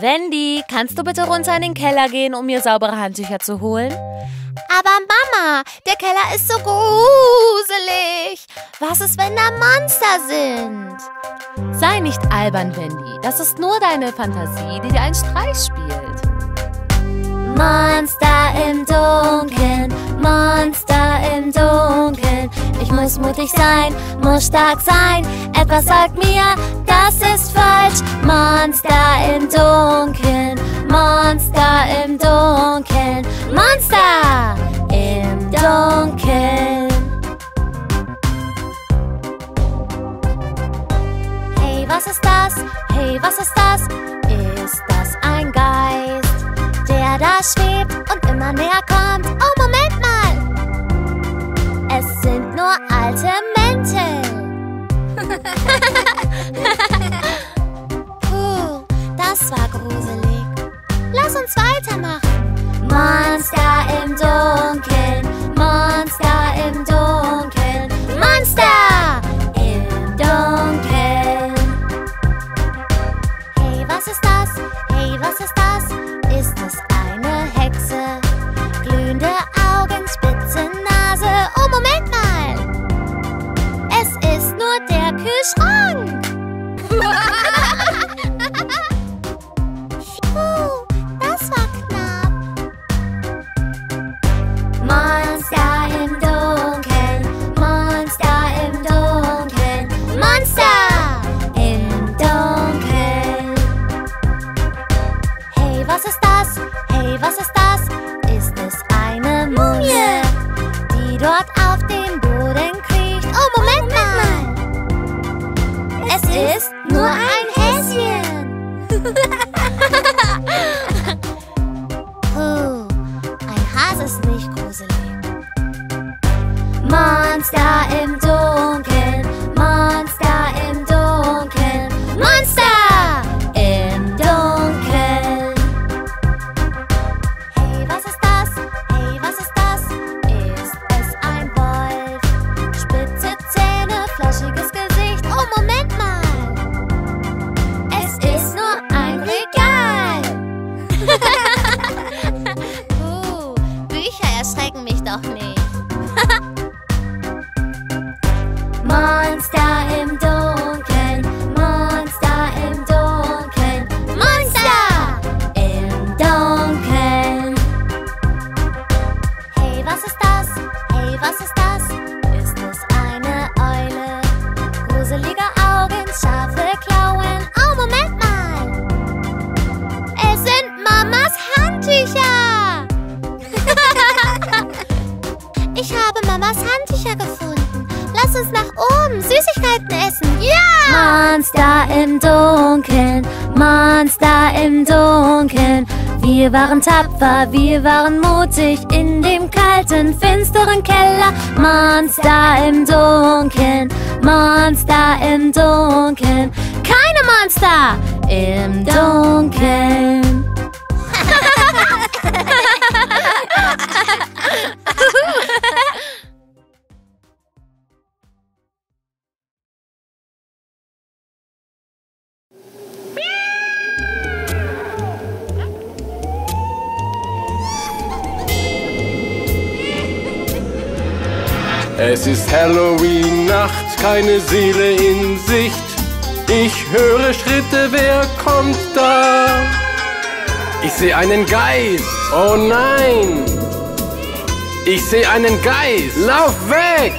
Wendy, kannst du bitte runter in den Keller gehen, um mir saubere Handtücher zu holen? Aber Mama, der Keller ist so gruselig. Was ist, wenn da Monster sind? Sei nicht albern, Wendy. Das ist nur deine Fantasie, die dir einen Streich spielt. Monster im Dunkeln, Monster im Dunkeln. Ich muss mutig sein, muss stark sein. Etwas sagt mir, das ist falsch. Monster im Dunkeln, Monster im Dunkeln. Monster im Dunkeln. Hey, was ist das? Hey, was ist das? Ist das ein Geist, der da schwebt und immer näher kommt? Oh, Moment mal! Es sind nur alte Mäntel. Puh, das war gruselig. Lass uns weitermachen. Monster im Dunkeln, Monster im Dunkeln. Monster im Dunkeln. Hey, was ist das? Hey, was ist das? Ist es eine Hexe? Glühende Augen, spitze Nase. Oh, Moment mal! Es ist nur der Kühlschrank. Das war knapp. Monster im Dunkeln, Monster im Dunkeln. Monster im Dunkeln. Hey, was ist das? Hey, was ist das? Ist es eine Mumie, die dort auf den Boden kriecht? Oh, Moment mal! Es ist nur ein Häschen. Ein Hase ist nicht gruselig. Monster im Dunkeln, Monster im Dunkeln. Monster im Dunkeln. Hey, was ist das? Hey, was ist das? Ist es ein Wolf? Spitze Zähne, flaschiges Gesicht. Oh, Moment mal! Es ist nur ein Regal. Bücher erschrecken mich doch nicht. Monster im Dunkeln, Monster im Dunkeln. Monster im Dunkeln. Hey, was ist das? Hey, was ist das? Ist es eine Eule? Gruselige Augen, scharfe Klauen. Oh, Moment mal! Es sind Mamas Handtücher. Ich habe Mamas Handtücher gefunden. Lass uns nach oben Süßigkeiten essen. Ja! Monster im Dunkeln, Monster im Dunkeln. Wir waren tapfer, wir waren mutig in dem kalten, finsteren Keller. Monster im Dunkeln, Monster im Dunkeln. Keine Monster im Dunkeln. Es ist Halloween-Nacht, keine Seele in Sicht. Ich höre Schritte, wer kommt da? Ich sehe einen Geist, oh nein! Ich sehe einen Geist, lauf weg!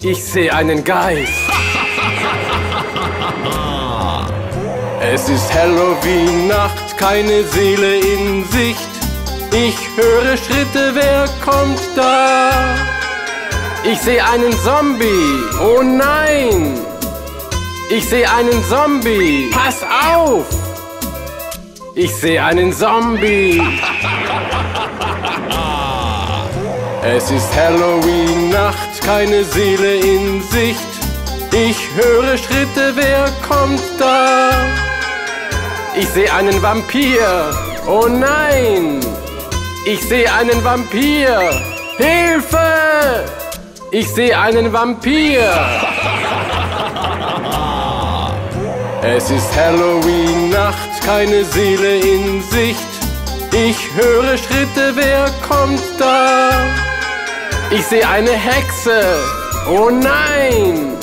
Ich sehe einen Geist. Es ist Halloween-Nacht, keine Seele in Sicht. Ich höre Schritte, wer kommt da? Ich sehe einen Zombie, oh nein! Ich sehe einen Zombie, pass auf! Ich sehe einen Zombie. Es ist Halloween-Nacht, keine Seele in Sicht. Ich höre Schritte, wer kommt da? Ich sehe einen Vampir, oh nein! Ich sehe einen Vampir! Hilfe! Ich sehe einen Vampir! Es ist Halloween-Nacht, keine Seele in Sicht. Ich höre Schritte, wer kommt da? Ich sehe eine Hexe, oh nein!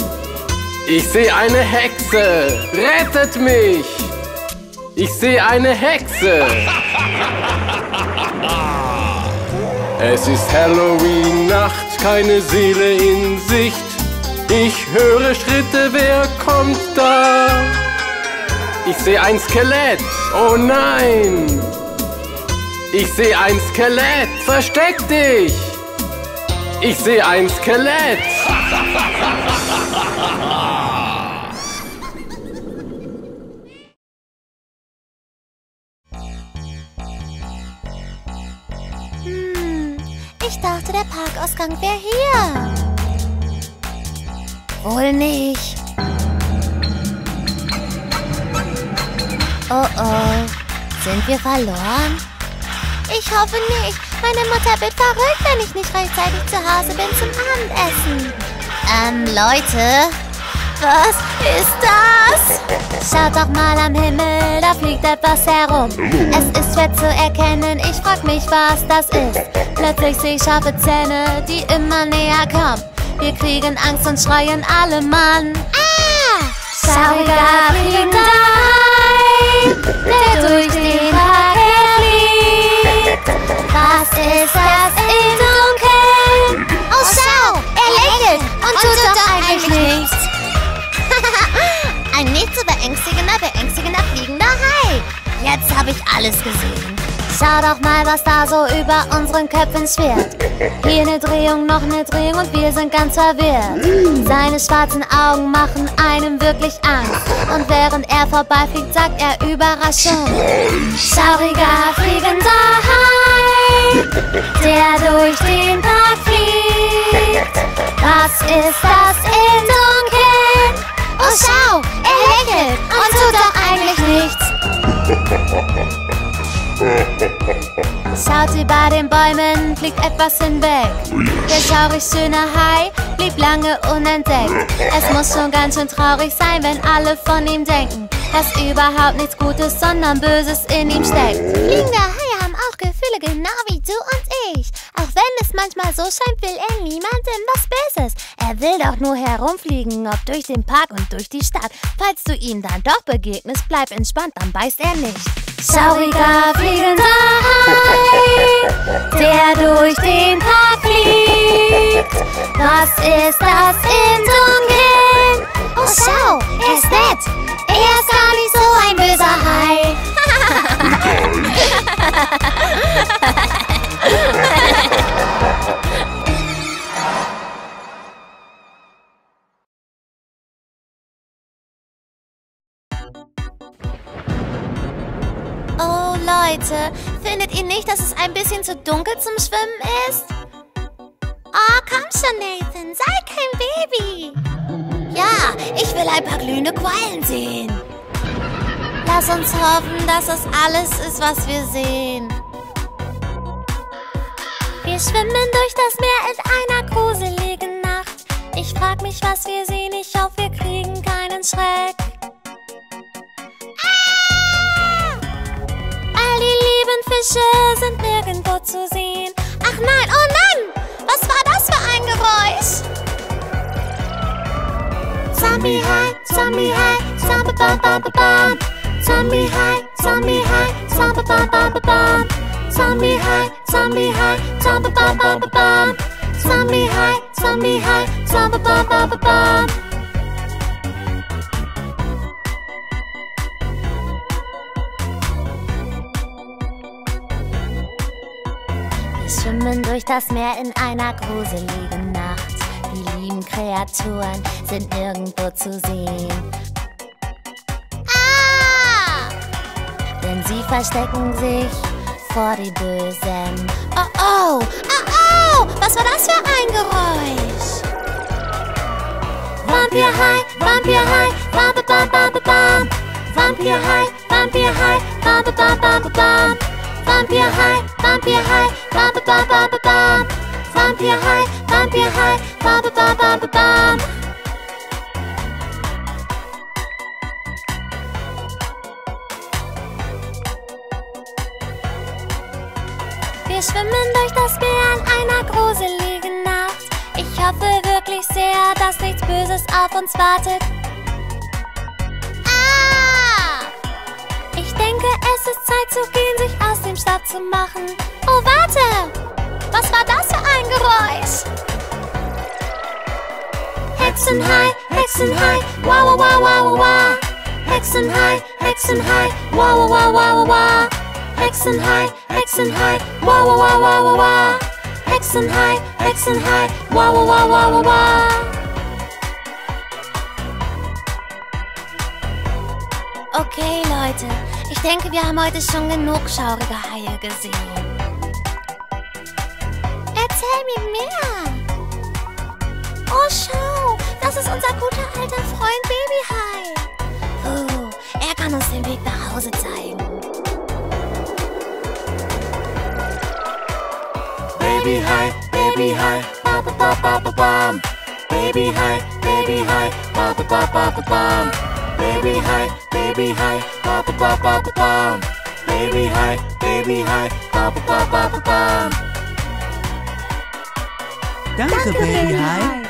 Ich sehe eine Hexe, rettet mich! Ich sehe eine Hexe! Es ist Halloween-Nacht, keine Seele in Sicht. Ich höre Schritte, wer kommt da? Ich sehe ein Skelett, oh nein! Ich sehe ein Skelett, versteck dich! Ich sehe ein Skelett! Ich dachte, der Parkausgang wäre hier. Wohl nicht. Oh oh, sind wir verloren? Ich hoffe nicht. Meine Mutter wird verrückt, wenn ich nicht rechtzeitig zu Hause bin zum Abendessen. Leute? Was ist das? Schaut doch mal am Himmel, da fliegt etwas herum. Es ist schwer zu erkennen, ich frag mich, was das ist. Plötzlich sehe ich scharfe Zähne, die immer näher kommen. Wir kriegen Angst und schreien alle Mann. Ah! Schau da hinein, der durch den Verkehr liegt. Was ist das im Dunkeln? Oh, schau! Er lächelt und tut doch eigentlich nichts. Ein nicht zu beängstigender fliegender Hai. Jetzt habe ich alles gesehen. Schau doch mal, was da so über unseren Köpfen schwirrt. Hier eine Drehung, noch eine Drehung und wir sind ganz verwirrt. Seine schwarzen Augen machen einem wirklich Angst. Und während er vorbeifliegt, sagt er Überraschung. Schauriger fliegender Hai, der durch den Park fliegt. Was ist das im Dunkeln? Oh, schau, er lächelt und tut doch eigentlich nichts. Schaut über den Bäumen, fliegt etwas hinweg. Der schaurig schöne Hai blieb lange unentdeckt. Es muss schon ganz schön traurig sein, wenn alle von ihm denken, dass überhaupt nichts Gutes, sondern Böses in ihm steckt. Fliegende Haie haben auch Gefühle, genau wie du und ich. Auch wenn es manchmal so scheint, will er niemandem was Böses. Er will doch nur herumfliegen, ob durch den Park und durch die Stadt. Falls du ihm dann doch begegnest, bleib entspannt, dann beißt er nicht. Schauriger fliegender Hai, der durch den Park fliegt. Was ist das im Dunkeln? Oh, schau, er ist nett. Er ist gar nicht so ein böser Hai. Oh Leute, findet ihr nicht, dass es ein bisschen zu dunkel zum Schwimmen ist? Oh, komm schon Nathan, sei kein Baby. Ja, ich will ein paar glühende Quallen sehen. Lass uns hoffen, dass das alles ist, was wir sehen. Wir schwimmen durch das Meer in einer gruseligen Nacht. Ich frag mich, was wir sehen, ich hoffe, wir kriegen keinen Schreck. Fische sind nirgendwo zu sehen. Ach nein, oh nein! Was war das für ein Geräusch? Zombie Hai, Zombie Hai, Zombie Bam Bam Bam. Zombie Hai, Zombie Hai, Zombie Bam Bam Bam. Zombie Hai, Zombie Hai, Zombie Bam Bam Bam. Zombie Hai, Zombie Hai, Zombie Bam Bam Bam. Schwimmen durch das Meer in einer gruseligen Nacht. Die lieben Kreaturen sind nirgendwo zu sehen. Ah! Denn sie verstecken sich vor die Bösen. Oh oh! Oh oh! Was war das für ein Geräusch? Vampir Hai, Vampir Hai, Bam Bam Bam Bam. Vampir Hai, Vampir Hai, Bam Bam Bam Bam. Vampir Hai, Vampir Hai, Bam Bam Bam Bam. Vampir Hai, Vampir Hai, Bam Bam Bam Bam. Wir schwimmen durch das Meer an einer gruseligen Nacht. Ich hoffe wirklich sehr, dass nichts Böses auf uns wartet. Ah! Ich denke, es ist Zeit zu gehen, sich aus dem Staub zu machen. Oh, warte! Was war das für ein Geräusch? Hexenhai, Hexenhai, wow, wow, wow, wow. Hexenhai, Hexenhai, wow, wow, wow, wow. Hexenhai, Hexenhai, wow, wow, wow, wow. Hexenhai, Hexenhai, wow, wow, wow, wow. Okay, Leute, ich denke, wir haben heute schon genug schaurige Haie gesehen. Erzähl mir mehr. Oh, schau, das ist unser guter alter Freund Babyhai. Oh, er kann uns den Weg nach Hause zeigen. Babyhai, Babyhai, ba ba ba ba ba bam. Babyhai, Babyhai, ba ba ba ba ba bam. Babyhai, Babyhai, ba ba ba ba ba bam. Babyhai, Babyhai, ba ba ba ba ba bam. Danke, Babyhai.